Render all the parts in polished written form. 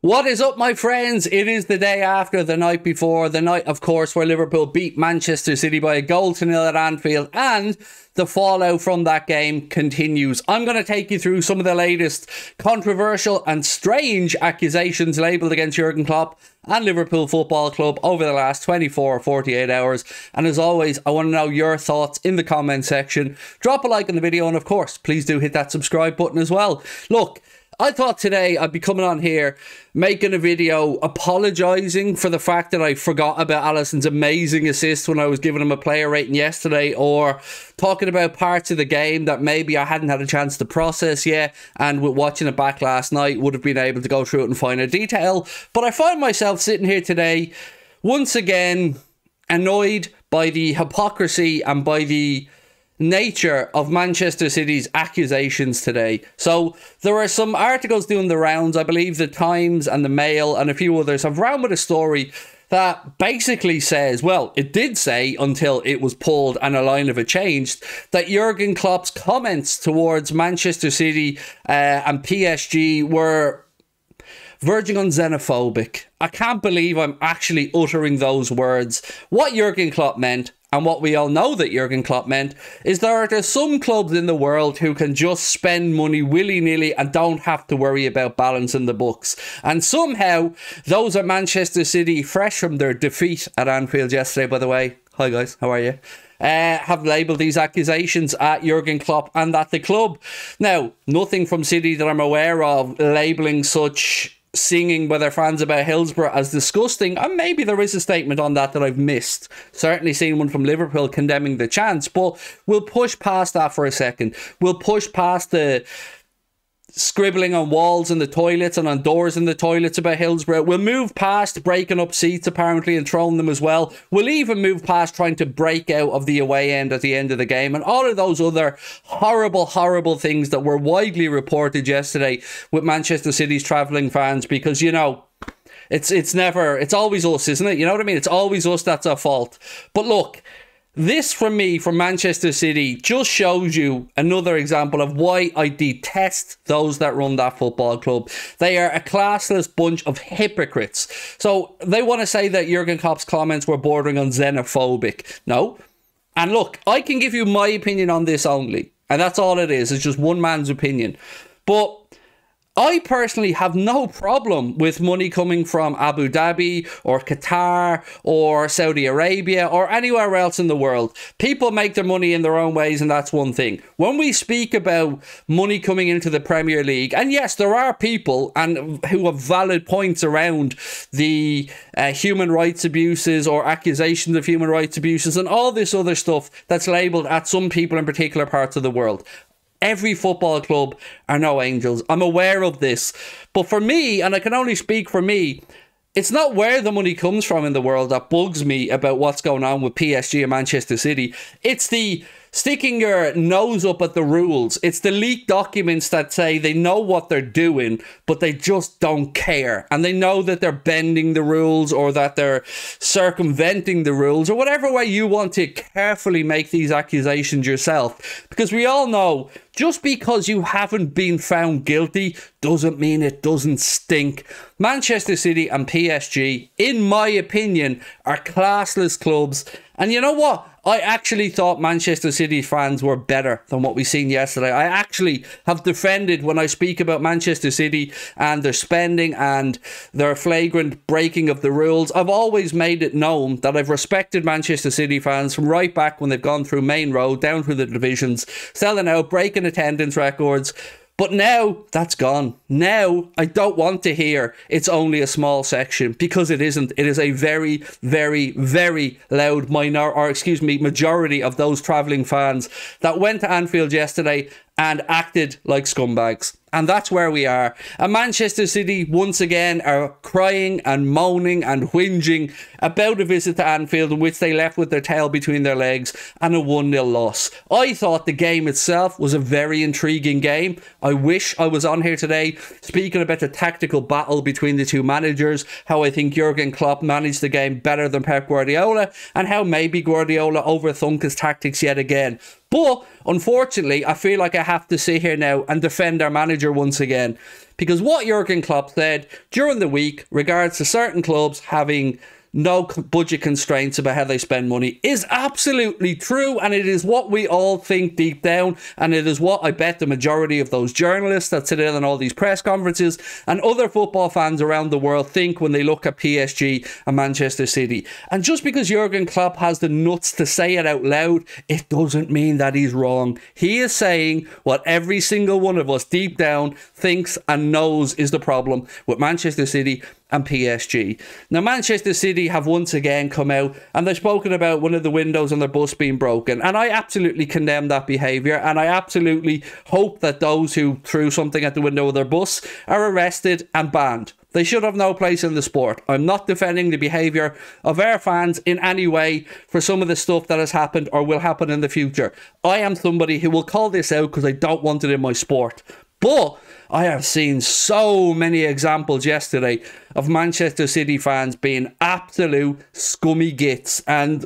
What is up, my friends? It is the day after, the night before, the night, of course, where Liverpool beat Manchester City by a 1-0 at Anfield, and the fallout from that game continues. I'm going to take you through some of the latest controversial and strange accusations labelled against Jurgen Klopp and Liverpool Football Club over the last 24 or 48 hours. And as always, I want to know your thoughts in the comment section. Drop a like on the video, and of course, please do hit that subscribe button as well. Look, I thought today I'd be coming on here, making a video apologising for the fact that I forgot about Alisson's amazing assist when I was giving him a player rating yesterday, or talking about parts of the game that maybe I hadn't had a chance to process yet, and with watching it back last night, would have been able to go through it in finer detail. But I find myself sitting here today, once again, annoyed by the hypocrisy and by the nature of Manchester City's accusations today. So there are some articles doing the rounds. I believe the Times and the Mail and a few others have round with a story that basically says, well, it did say until it was pulled and a line of it changed, that Jurgen Klopp's comments towards Manchester City and PSG were verging on xenophobic. I can't believe I'm actually uttering those words. What Jurgen Klopp meant, and what we all know that Jurgen Klopp meant, is there are some clubs in the world who can just spend money willy-nilly and don't have to worry about balancing the books. And somehow, those are Manchester City, fresh from their defeat at Anfield yesterday, by the way. Hi guys, how are you? Have labelled these accusations at Jurgen Klopp and at the club. Now, nothing from City that I'm aware of labelling such singing by their fans about Hillsborough as disgusting, and maybe there is a statement on that that I've missed. Certainly seen one from Liverpool condemning the chants, but we'll push past that for a second. We'll push past the scribbling on walls in the toilets and on doors in the toilets about Hillsborough. We'll move past breaking up seats apparently and throwing them as well. We'll even move past trying to break out of the away end at the end of the game and all of those other horrible, horrible things that were widely reported yesterday with Manchester City's travelling fans, because, you know, it's always us, isn't it? You know what I mean? It's always us that's our fault. But look, this from me, from Manchester City, just shows you another example of why I detest those that run that football club. They are a classless bunch of hypocrites. So they want to say that Jurgen Klopp's comments were bordering on xenophobic. No. And look, I can give you my opinion on this only. And that's all it is. It's just one man's opinion. But I personally have no problem with money coming from Abu Dhabi or Qatar or Saudi Arabia or anywhere else in the world. People make their money in their own ways, and that's one thing. When we speak about money coming into the Premier League, and yes, there are people and who have valid points around the human rights abuses or accusations of human rights abuses and all this other stuff that's labelled at some people in particular parts of the world. Every football club are no angels. I'm aware of this. But for me, and I can only speak for me, it's not where the money comes from in the world that bugs me about what's going on with PSG and Manchester City. It's the sticking your nose up at the rules. It's the leaked documents that say they know what they're doing, but they just don't care. And they know that they're bending the rules or that they're circumventing the rules or whatever way you want to carefully make these accusations yourself. Because we all know, just because you haven't been found guilty doesn't mean it doesn't stink. Manchester City and PSG, in my opinion, are classless clubs. And you know what? I actually thought Manchester City fans were better than what we seen yesterday. I actually have defended, when I speak about Manchester City and their spending and their flagrant breaking of the rules, I've always made it known that I've respected Manchester City fans from right back when they've gone through Main Road, down through the divisions, selling out, breaking attendance records. But now, that's gone. Now, I don't want to hear it's only a small section, because it isn't. It is a very, very, very loud majority of those travelling fans that went to Anfield yesterday and acted like scumbags. And that's where we are. And Manchester City, once again, are crying and moaning and whinging about a visit to Anfield in which they left with their tail between their legs and a 1-0 loss. I thought the game itself was a very intriguing game. I wish I was on here today speaking about the tactical battle between the two managers, how I think Jurgen Klopp managed the game better than Pep Guardiola, and how maybe Guardiola overthunk his tactics yet again. But unfortunately, I feel like I have to sit here now and defend our manager once again, because what Jurgen Klopp said during the week regards to certain clubs having no budget constraints about how they spend money is absolutely true, and it is what we all think deep down, and it is what I bet the majority of those journalists that sit in on all these press conferences and other football fans around the world think when they look at PSG and Manchester City. And just because Jurgen Klopp has the nuts to say it out loud, it doesn't mean that he's wrong. He is saying what every single one of us deep down thinks and knows is the problem with Manchester City and PSG. Now, Manchester City have once again come out and they've spoken about one of the windows on their bus being broken, and I absolutely condemn that behaviour, and I absolutely hope that those who threw something at the window of their bus are arrested and banned. They should have no place in the sport. I'm not defending the behaviour of our fans in any way for some of the stuff that has happened or will happen in the future. I am somebody who will call this out because I don't want it in my sport. But I have seen so many examples yesterday of Manchester City fans being absolute scummy gits. And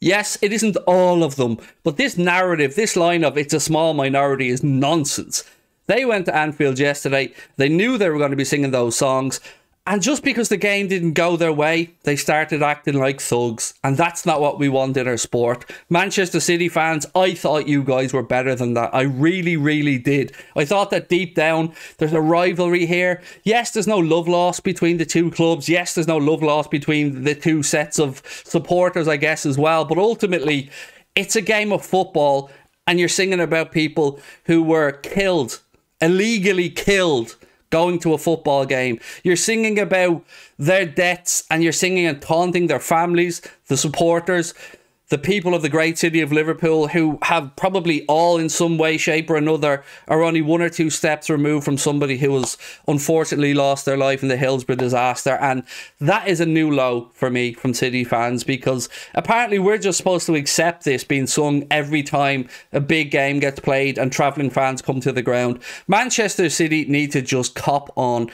yes, it isn't all of them, but this narrative, this line of "it's a small minority" is nonsense. They went to Anfield yesterday. They knew they were going to be singing those songs. And just because the game didn't go their way, they started acting like thugs. And that's not what we want in our sport. Manchester City fans, I thought you guys were better than that. I really, really did. I thought that deep down, there's a rivalry here. Yes, there's no love lost between the two clubs. Yes, there's no love lost between the two sets of supporters, I guess, as well. But ultimately, it's a game of football. And you're singing about people who were killed, illegally killed, going to a football game. You're singing about their deaths, and you're singing and taunting their families, the supporters, the people of the great city of Liverpool, who have probably all in some way, shape or another are only one or two steps removed from somebody who has unfortunately lost their life in the Hillsborough disaster. And that is a new low for me from City fans, because apparently we're just supposed to accept this being sung every time a big game gets played and travelling fans come to the ground. Manchester City need to just cop on.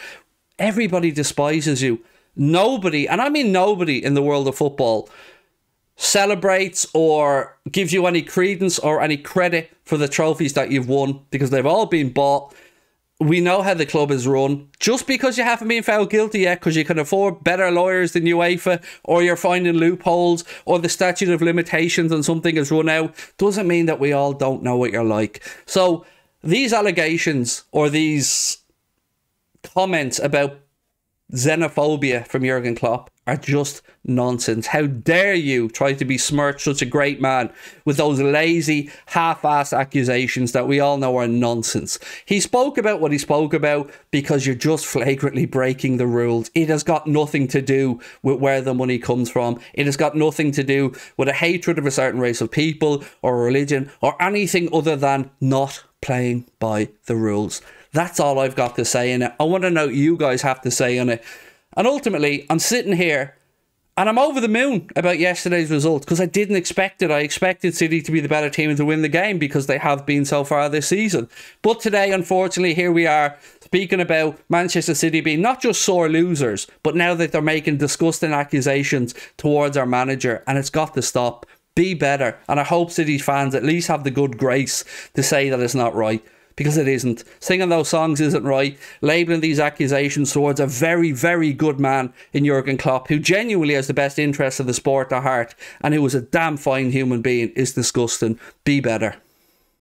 Everybody despises you. Nobody, and I mean nobody in the world of football, celebrates or gives you any credence or any credit for the trophies that you've won, because they've all been bought. We know how the club is run. Just because you haven't been found guilty yet, because you can afford better lawyers than UEFA, or you're finding loopholes, or the statute of limitations on something has run out, doesn't mean that we all don't know what you're like. So these allegations or these comments about xenophobia from Jurgen Klopp are just nonsense. How dare you try to besmirch such a great man with those lazy, half-assed accusations that we all know are nonsense. He spoke about what he spoke about because you're just flagrantly breaking the rules. It has got nothing to do with where the money comes from. It has got nothing to do with a hatred of a certain race of people or religion or anything other than not playing by the rules. That's all I've got to say in it. I want to know what you guys have to say on it. And ultimately, I'm sitting here and I'm over the moon about yesterday's results, because I didn't expect it. I expected City to be the better team and to win the game, because they have been so far this season. But today, unfortunately, here we are speaking about Manchester City being not just sore losers, but now that they're making disgusting accusations towards our manager, and it's got to stop. Be better. And I hope City fans at least have the good grace to say that it's not right, because it isn't. Singing those songs isn't right. Labelling these accusations towards a very, very good man in Jurgen Klopp, who genuinely has the best interests of the sport at heart and who is a damn fine human being, is disgusting. Be better.